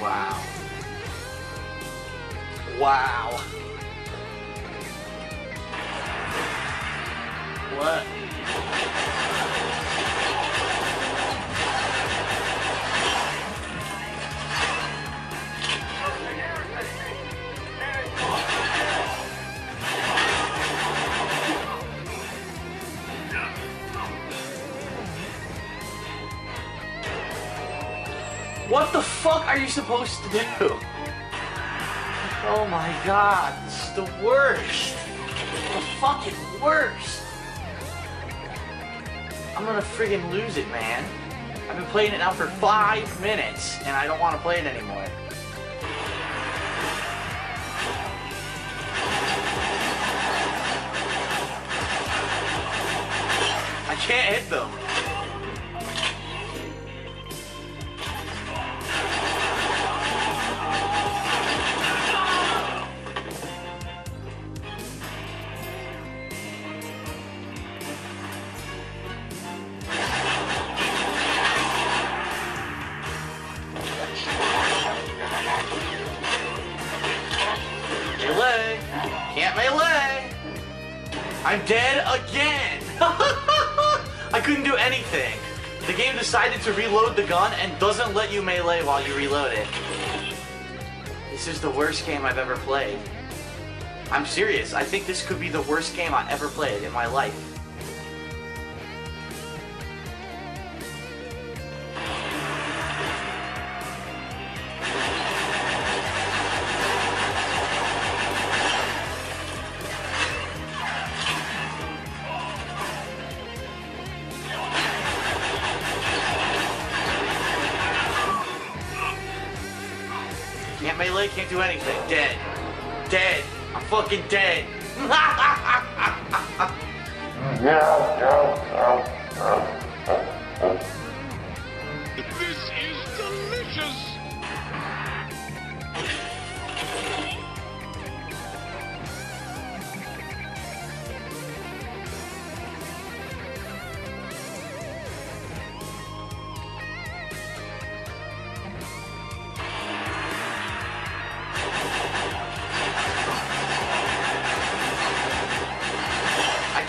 Wow. Wow. What? What the fuck are you supposed to do? Oh my god, this is the worst. The fucking worst. I'm gonna friggin' lose it, man. I've been playing it now for 5 minutes, and I don't want to play it anymore. I can't hit them. I'm dead again! I couldn't do anything. The game decided to reload the gun and doesn't let you melee while you reload it. This is the worst game I've ever played. I'm serious. I think this could be the worst game I ever played in my life. Can't melee, can't do anything. Dead. Dead. I'm fucking dead. This is delicious!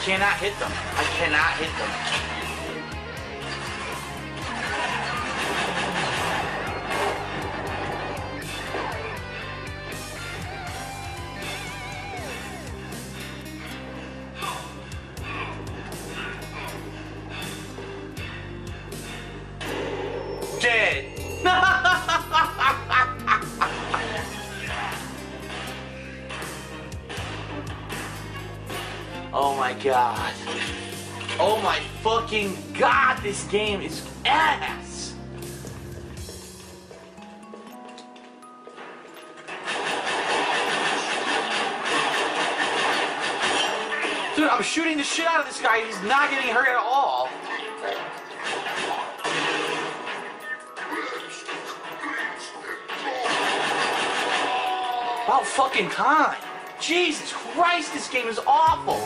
I cannot hit them. I cannot hit them. Dead. Oh my god. Oh my fucking god, this game is ass! Dude, I'm shooting the shit out of this guy and he's not getting hurt at all. About fucking time. Jesus Christ, this game is awful!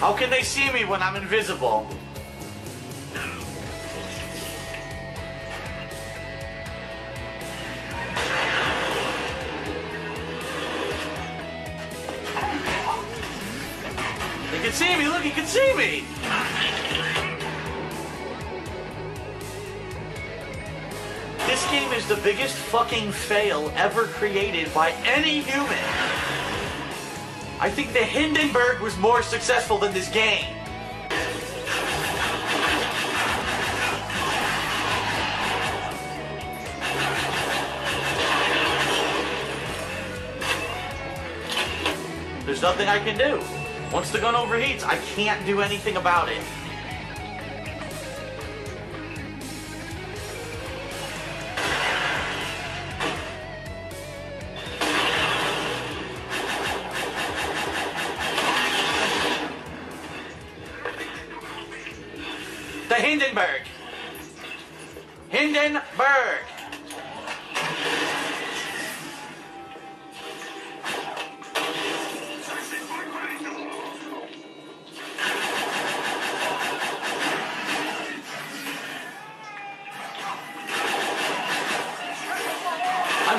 How can they see me when I'm invisible? You can see me, look, you can see me! This game is the biggest fucking fail ever created by any human. I think the Hindenburg was more successful than this game. There's nothing I can do. Once the gun overheats, I can't do anything about it. The Hindenburg! Hindenburg!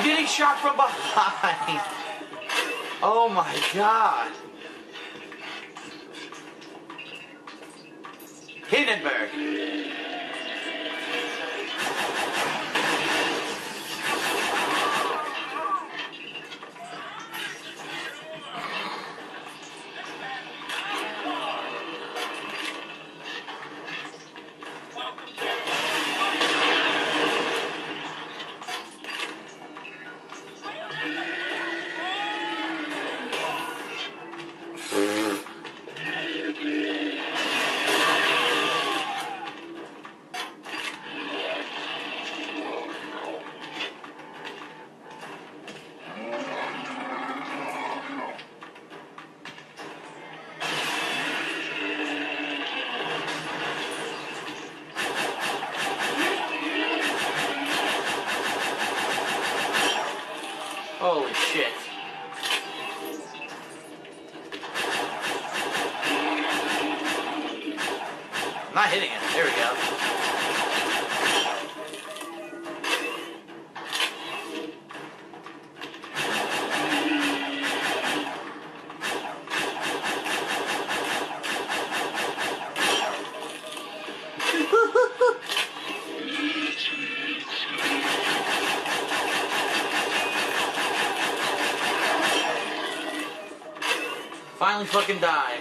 I'm getting shot from behind. Oh my god. Hindenburg. Holy shit. I'm not hitting it. There we go. Finally fucking died.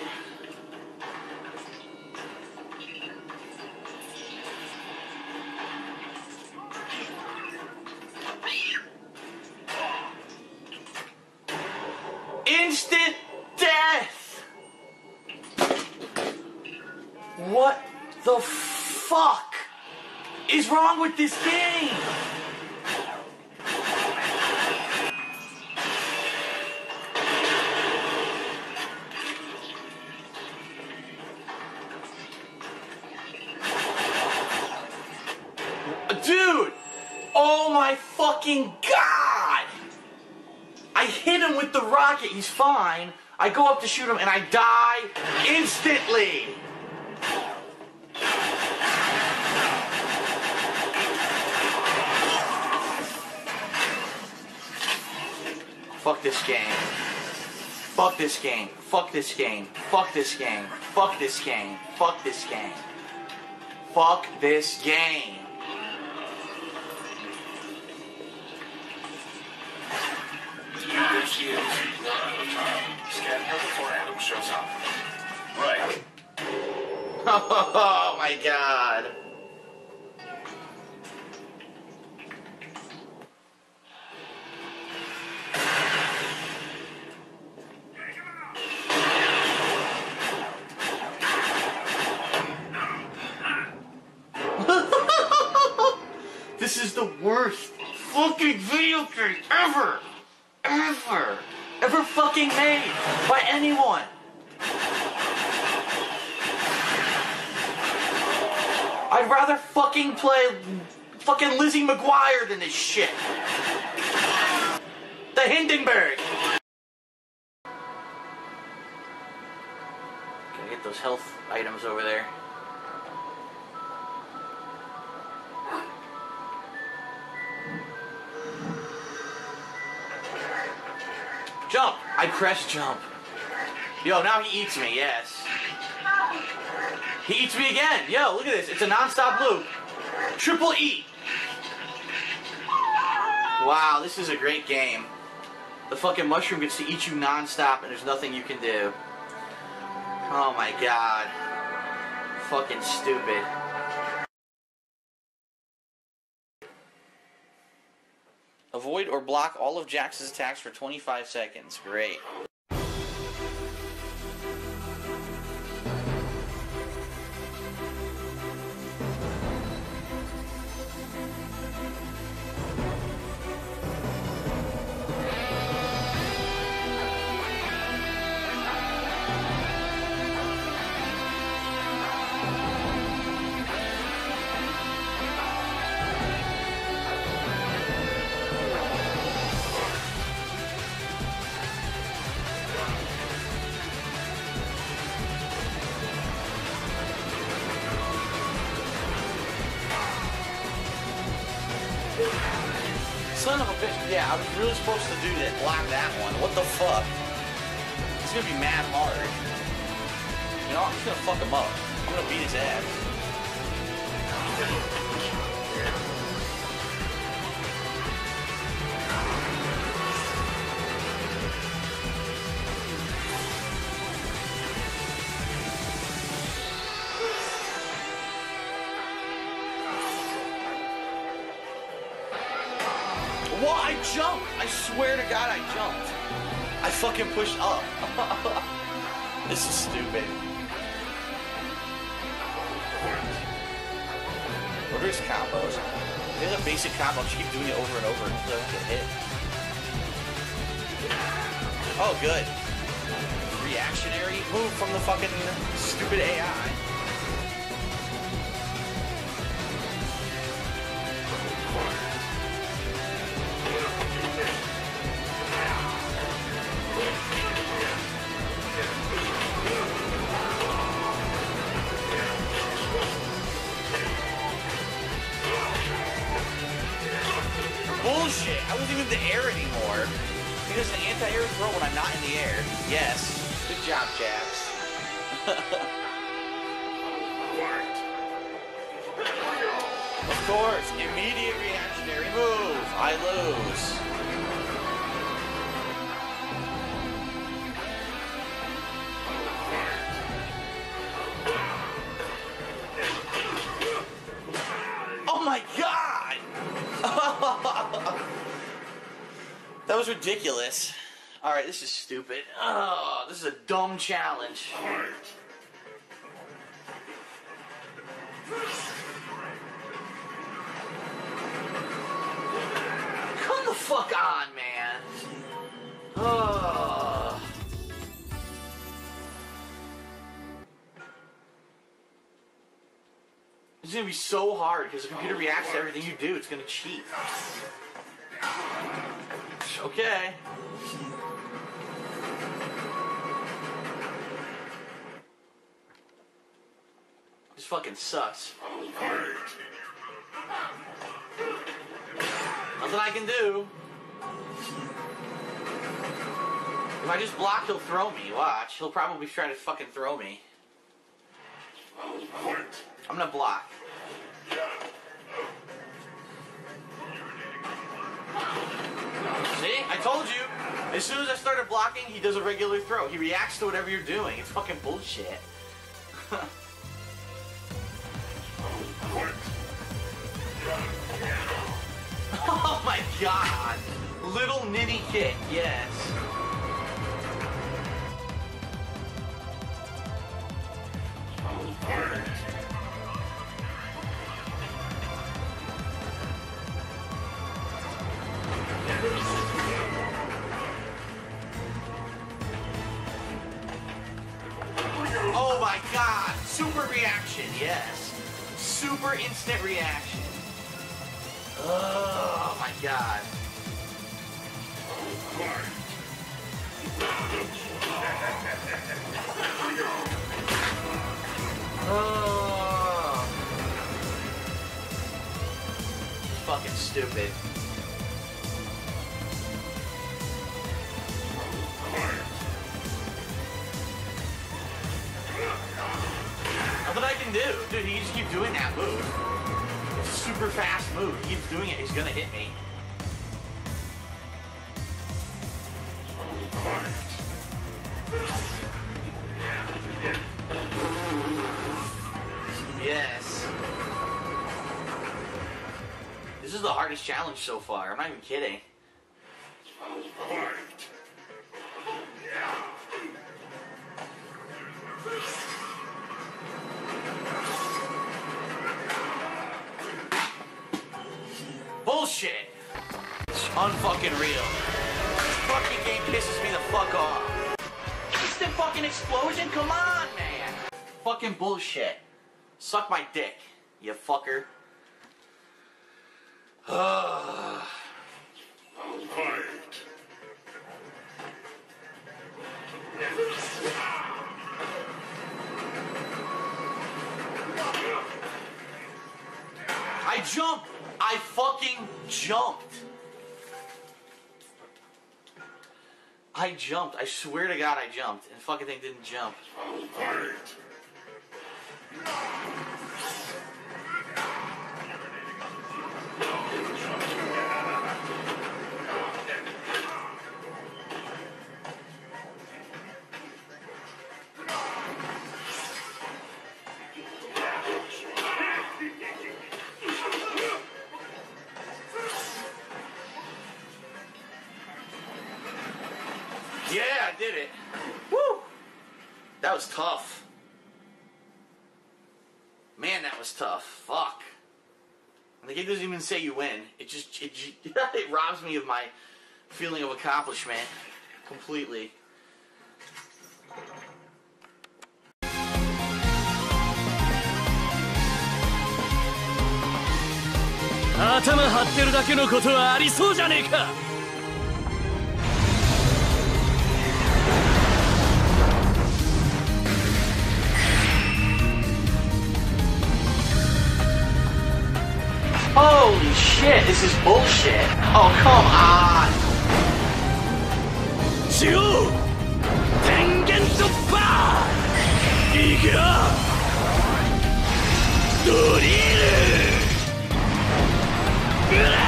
Instant death! What the fuck is wrong with this game? Dude! Oh my fucking god! I hit him with the rocket, he's fine. I go up to shoot him and I die instantly! Fuck this game. Fuck this game. Fuck this game. Fuck this game. Fuck this game. Fuck this game. Fuck this game. You're out of time. Scan her before Adam shows up. Right. Oh my god. This is the worst fucking video game ever. Ever fucking made by anyone. I'd rather fucking play fucking Lizzie McGuire than this shit. The Hindenburg. Gotta get those health items over there. Jump! I press jump. Yo, now he eats me, yes. He eats me again! Yo, look at this. It's a non-stop loop. Triple eat! Wow, this is a great game. The fucking mushroom gets to eat you non-stop and there's nothing you can do. Oh my god. Fucking stupid. Avoid or block all of Jax's attacks for 25 seconds. Great. Son of a bitch. Yeah, I was really supposed to do that, block that one. What the fuck? It's gonna be mad hard. You know, I'm just gonna fuck him up. I'm gonna beat his ass. Well, I jumped! I swear to God, I jumped. I fucking pushed up. This is stupid. What are his combos? These are basic combos. You keep doing it over and over until you get hit. Oh, good. Reactionary move from the fucking stupid AI. Bullshit! I wasn't even in the air anymore. Because an anti-air throw when I'm not in the air. Yes. Good job, Jax. Of course, immediate reactionary move. I lose. Oh my God! That was ridiculous. All right, this is stupid. Oh, this is a dumb challenge. Come the fuck on, man. Oh. It's gonna be so hard because if the computer reacts to everything you do, it's gonna cheat. Okay. This fucking sucks. Nothing I can do. If I just block, he'll throw me. Watch. He'll probably try to fucking throw me. I'm gonna block. See? I told you. As soon as I started blocking, he does a regular throw. He reacts to whatever you're doing. It's fucking bullshit. Oh my God. Little nitty kick. Yes. Oh my God! Super reaction, yes. Super instant reaction. Oh my God. Oh. Fucking stupid. Nothing I can do. Dude, he can just keep doing that move. It's a super fast move. He keeps doing it. He's gonna hit me. Yes. This is the hardest challenge so far. I'm not even kidding. Bullshit! It's unfucking real. This fucking game pisses me the fuck off. Instant fucking explosion? Come on, man! Fucking bullshit. Suck my dick, you fucker. Ugh. I jumped! I fucking jumped! I jumped. I swear to God I jumped. And the fucking thing didn't jump. I'll fight. Yeah, I did it. Woo! That was tough. Man, that was tough. Fuck. And the game doesn't even say you win. It robs me of my feeling of accomplishment completely. Holy shit, this is bullshit. Oh, come on.